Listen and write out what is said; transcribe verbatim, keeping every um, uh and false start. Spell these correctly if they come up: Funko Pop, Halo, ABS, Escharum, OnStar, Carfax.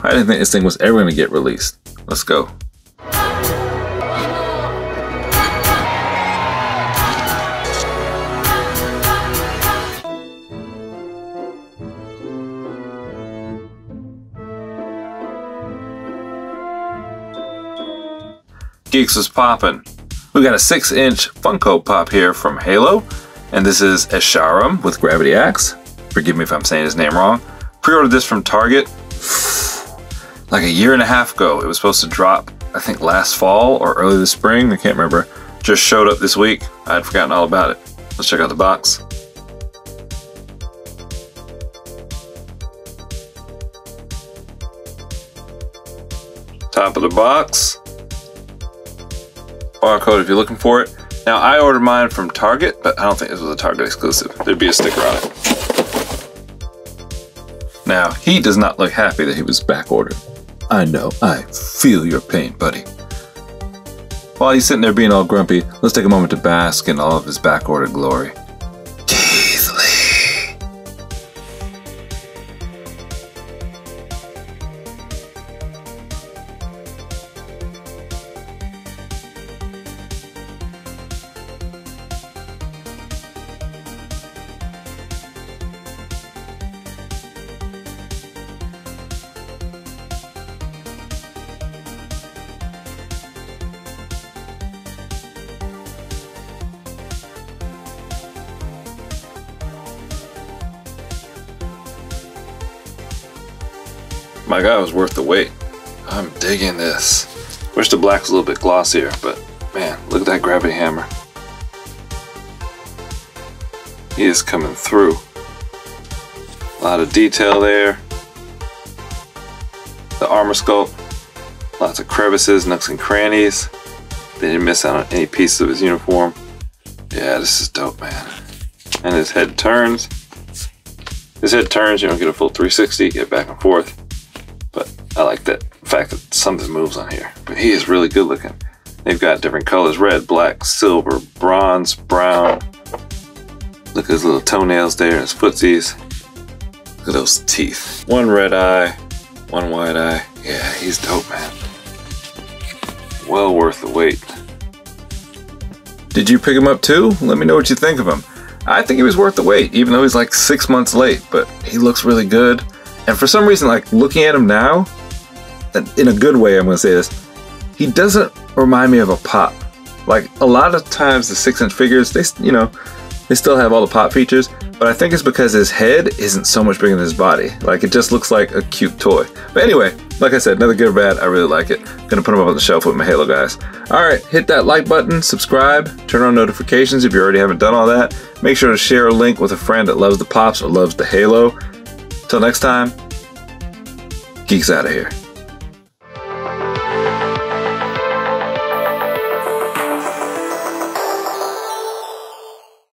I didn't think this thing was ever gonna get released. Let's go. Geeks is poppin'. We got a six inch Funko Pop here from Halo, and this is Escharum with Gravity Axe. Forgive me if I'm saying his name wrong. Pre-ordered this from Target like a year and a half ago. It was supposed to drop, I think, last fall or early this spring. I can't remember. Just showed up this week. I'd forgotten all about it. Let's check out the box. Top of the box. Barcode if you're looking for it. Now, I ordered mine from Target, but I don't think this was a Target exclusive. There'd be a sticker on it. Now, he does not look happy that he was back ordered. I know, I feel your pain, buddy. While he's sitting there being all grumpy, let's take a moment to bask in all of his back ordered glory. My guy was worth the wait. I'm digging this. Wish the black was a little bit glossier, but man, look at that gravity hammer. He is coming through. A lot of detail there. The armor sculpt. Lots of crevices, nooks and crannies. They didn't miss out on any pieces of his uniform. Yeah, this is dope, man. And his head turns. His head turns, you don't get a full three sixty, get back and forth. But I like that fact that something moves on here. But he is really good looking. They've got different colors: red, black, silver, bronze, brown. Look at his little toenails there, his footsies. Look at those teeth. One red eye, one white eye. Yeah, he's dope, man. Well worth the wait. Did you pick him up too? Let me know what you think of him. I think he was worth the wait, even though he's like six months late, but he looks really good. And for some reason, like, looking at him now, in a good way, I'm going to say this, he doesn't remind me of a Pop. Like, a lot of times the six inch figures, they, you know, they still have all the Pop features, but I think it's because his head isn't so much bigger than his body. Like, it just looks like a cute toy. But anyway, like I said, another good or bad, I really like it. Going to put him up on the shelf with my Halo guys. All right, hit that like button, subscribe, turn on notifications if you already haven't done all that. Make sure to share a link with a friend that loves the Pops or loves the Halo. Till next time, Geeks out of here.